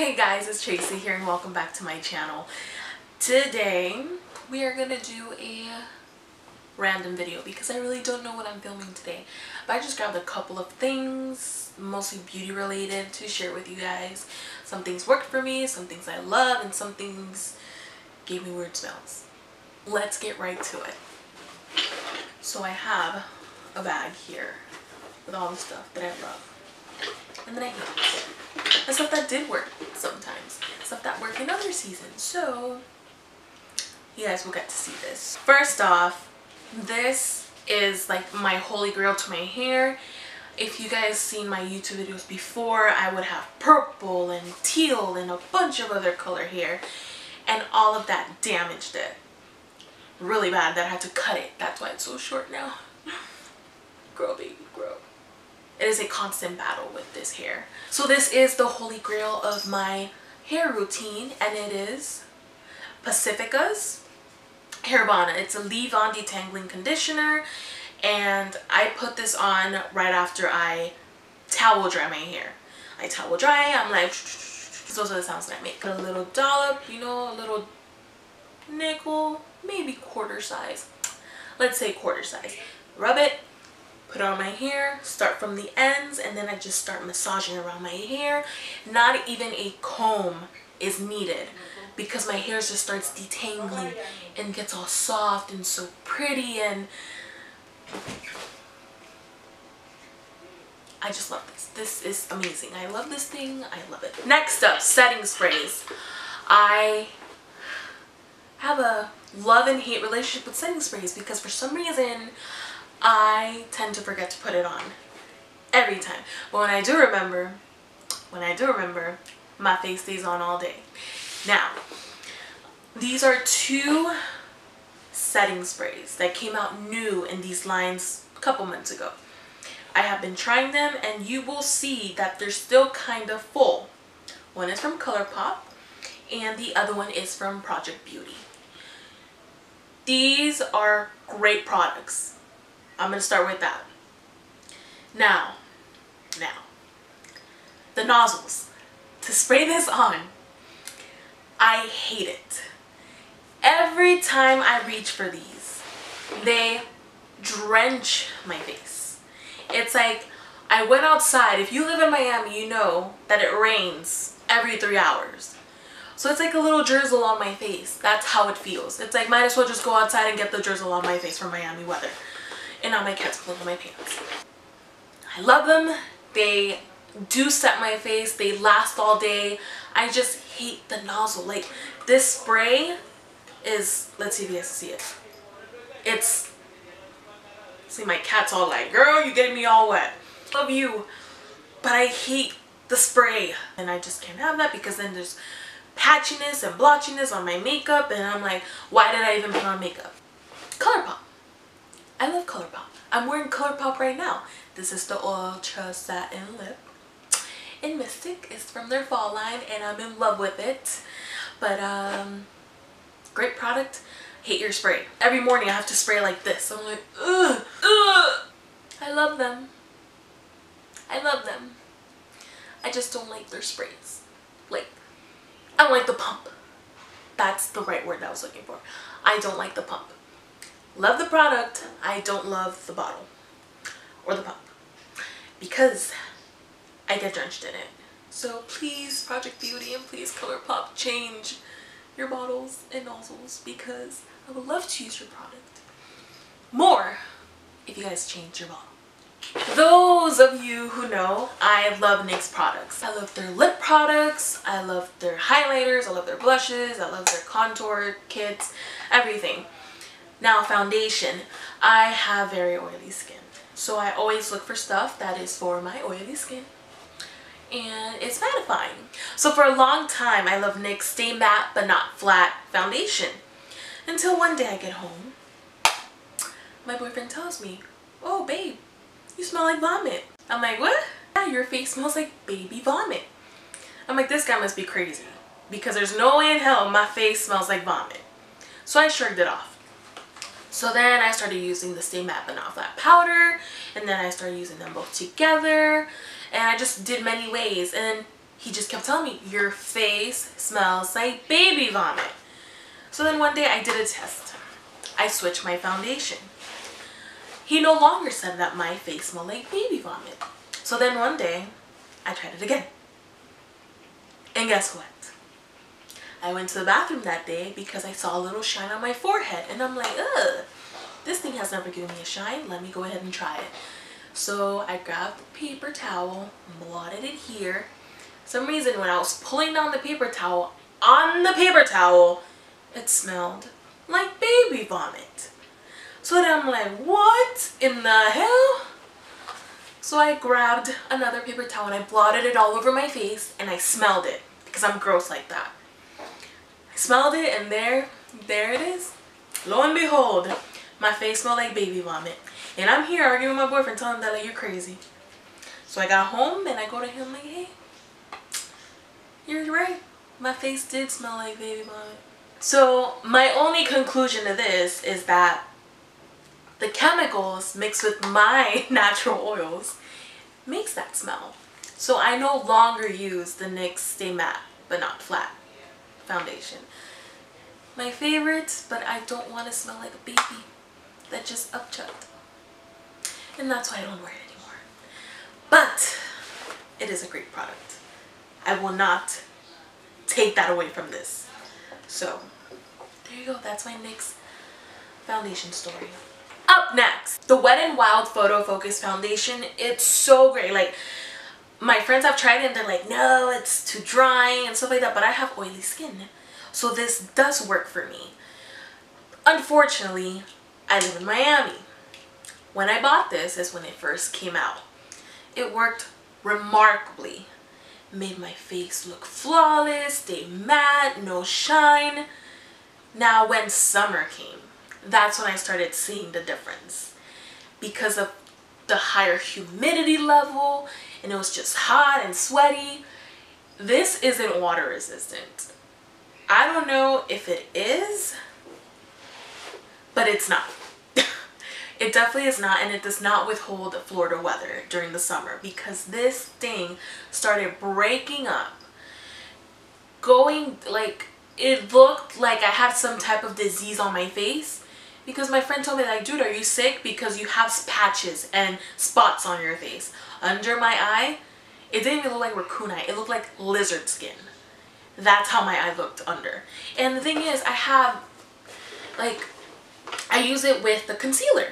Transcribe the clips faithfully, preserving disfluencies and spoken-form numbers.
Hey guys, it's Tracy here and welcome back to my channel. Today we are gonna do a random video because I really don't know what I'm filming today, but I just grabbed a couple of things, mostly beauty related, to share with you guys. Some things worked for me, some things I love, and some things gave me weird smells. Let's get right to it. So I have a bag here with all the stuff that I love and then I hate, and stuff that did work sometimes, stuff that worked in other seasons, so you guys will get to see this. First off, this is like my holy grail to my hair. If you guys seen my YouTube videos before, I would have purple and teal and a bunch of other color hair, and all of that damaged it really bad that I had to cut it. That's why it's so short now. Grow, baby, grow. It is a constant battle with this hair. So this is the holy grail of my hair routine, and it is Pacifica's Hairbana. It's a leave-on detangling conditioner, and I put this on right after I towel dry my hair. I towel dry, I'm like, those are the sounds that I make. A little dollop, you know, a little nickel, maybe quarter size. Let's say quarter size. Rub it. Put on my hair, start from the ends, and then I just start massaging around my hair. Not even a comb is needed because my hair just starts detangling and gets all soft and so pretty, and I just love this. This is amazing. I love this thing. I love it. Next up, setting sprays. I have a love and hate relationship with setting sprays because for some reason I tend to forget to put it on every time, but when I do remember, when I do remember, my face stays on all day. Now, these are two setting sprays that came out new in these lines a couple months ago. I have been trying them, and you will see that they're still kind of full. One is from Colourpop, and the other one is from Project Beauty. These are great products. I'm going to start with that. Now, now, the nozzles. To spray this on, I hate it. Every time I reach for these, they drench my face. It's like I went outside. If you live in Miami, you know that it rains every three hours. So it's like a little drizzle on my face. That's how it feels. It's like might as well just go outside and get the drizzle on my face from Miami weather. And now my cat's pulling on my pants. I love them. They do set my face. They last all day. I just hate the nozzle. Like, this spray is, let's see if you guys see it. It's, see, my cat's all like, girl, you're getting me all wet. Love you. But I hate the spray. And I just can't have that because then there's patchiness and blotchiness on my makeup. And I'm like, why did I even put on makeup? Colourpop. I love Colourpop. I'm wearing Colourpop right now. This is the Ultra Satin Lip. And Mystic is from their fall line, and I'm in love with it. But, um, great product. Hate your spray. Every morning I have to spray like this. I'm like, ugh, ugh. I love them. I love them. I just don't like their sprays. Like, I don't like the pump. That's the right word I was looking for. I don't like the pump. Love the product, I don't love the bottle or the pump because I get drenched in it. So please, Project Beauty, and please Colourpop, change your bottles and nozzles because I would love to use your product more if you guys change your bottle. Those of you who know, I love NYX products. I love their lip products, I love their highlighters, I love their blushes, I love their contour kits, everything. Now, foundation. I have very oily skin, so I always look for stuff that is for my oily skin, and it's mattifying. So for a long time, I love NYX Stay Matte But Not Flat foundation, until one day I get home, my boyfriend tells me, oh babe, you smell like vomit. I'm like, what? Yeah, your face smells like baby vomit. I'm like, this guy must be crazy because there's no way in hell my face smells like vomit. So I shrugged it off. So then I started using the Stay Matte But Not Flat powder, and then I started using them both together, and I just did many ways, and he just kept telling me, your face smells like baby vomit. So then one day I did a test. I switched my foundation. He no longer said that my face smelled like baby vomit. So then one day, I tried it again. And guess what? I went to the bathroom that day because I saw a little shine on my forehead. And I'm like, ugh, this thing has never given me a shine. Let me go ahead and try it. So I grabbed a paper towel, blotted it here. For some reason, when I was pulling down the paper towel, on the paper towel, it smelled like baby vomit. So then I'm like, what in the hell? So I grabbed another paper towel and I blotted it all over my face and I smelled it because I'm gross like that. I smelled it and there, there it is. Lo and behold, my face smelled like baby vomit. And I'm here arguing with my boyfriend, telling him that, like, you're crazy. So I got home and I go to him like, hey, you're right. My face did smell like baby vomit. So my only conclusion to this is that the chemicals mixed with my natural oils makes that smell. So I no longer use the NYX Stay Matte But Not Flat foundation. My favorite, but I don't want to smell like a baby that just upchucked. And that's why I don't wear it anymore. But it is a great product. I will not take that away from this. So there you go. That's my NYX foundation story. Up next, the Wet n Wild Photo Focus Foundation. It's so great. Like, my friends have tried it and they're like, no, it's too drying and stuff like that. But I have oily skin. So this does work for me. Unfortunately, I live in Miami. When I bought this is when it first came out. It worked remarkably. Made my face look flawless, stay matte, no shine. Now when summer came, that's when I started seeing the difference because of the higher humidity level and it was just hot and sweaty. This isn't water resistant. I don't know if it is, but it's not. It definitely is not, and it does not withhold Florida weather during the summer because this thing started breaking up, going like, it looked like I had some type of disease on my face because my friend told me, like, dude, are you sick? Because you have patches and spots on your face. Under my eye, it didn't even look like raccoon eye. It looked like lizard skin. That's how my eye looked under. And the thing is, I have, like, I use it with the concealer,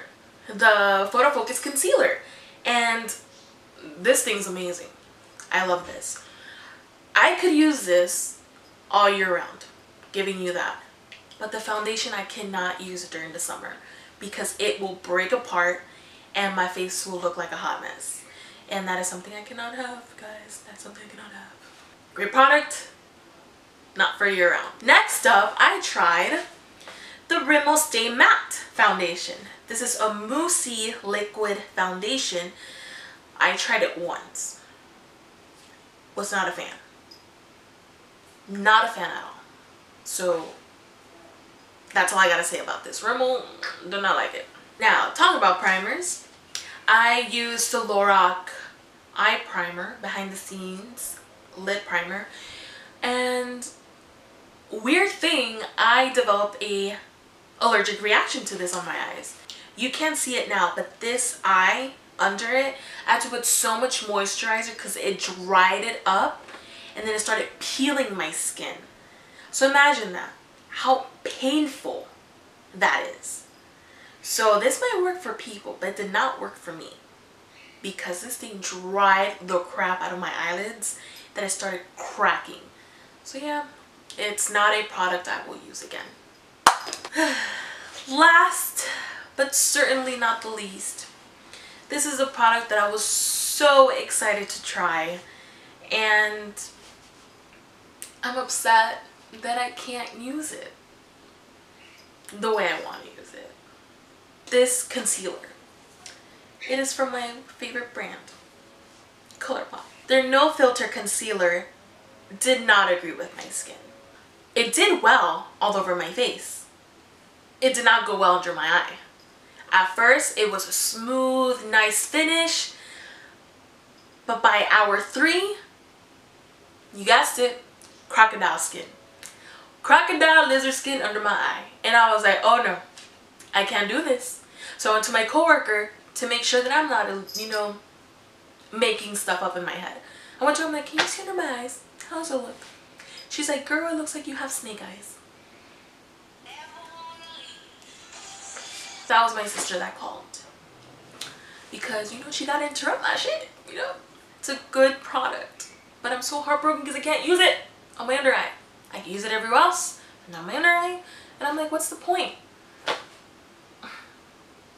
the Photo Focus concealer, and this thing's amazing. I love this. I could use this all year round, giving you that, but the foundation I cannot use during the summer because it will break apart and my face will look like a hot mess, and that is something I cannot have, guys. That's something I cannot have. Great product, not for year round. Next up, I tried the Rimmel Stay Matte foundation. This is a moussey liquid foundation. I tried it once. Was not a fan. Not a fan at all. So that's all I gotta say about this. Rimmel, do not like it. Now, talk about primers. I used the Lorac eye primer, behind the scenes lid primer, and weird thing, I developed a allergic reaction to this on my eyes. You can't see it now, but this eye under it, I had to put so much moisturizer because it dried it up and then it started peeling my skin. So imagine that, how painful that is. So this might work for people, but it did not work for me because this thing dried the crap out of my eyelids that I started cracking. So yeah, it's not a product I will use again. Last, but certainly not the least, this is a product that I was so excited to try, and I'm upset that I can't use it the way I want to use it. This concealer. It is from my favorite brand, Colourpop. Their No Filter concealer did not agree with my skin. It did well all over my face. It did not go well under my eye. At first, it was a smooth, nice finish, but by hour three, You guessed it, crocodile skin. Crocodile lizard skin under my eye. And I was like, oh no, I can't do this. So I went to my coworker to make sure that I'm not, you know, making stuff up in my head. I went to her, I'm like, can you see under my eyes? How does it look? She's like, girl, it looks like you have snake eyes. That was my sister that called. Because, you know, she got to interrupt that shit, you know? It's a good product. But I'm so heartbroken because I can't use it on my under eye. I can use it everywhere else, and on my under eye. And I'm like, what's the point?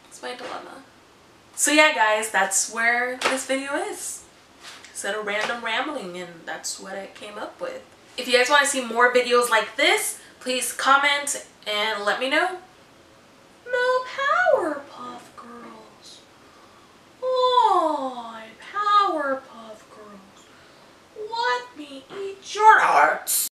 It's my dilemma. So yeah, guys, that's where this video is. It's a random rambling, and that's what I came up with. If you guys want to see more videos like this, please comment and let me know. No Powerpuff Girls. Oh, Powerpuff Girls. Let me eat your heart.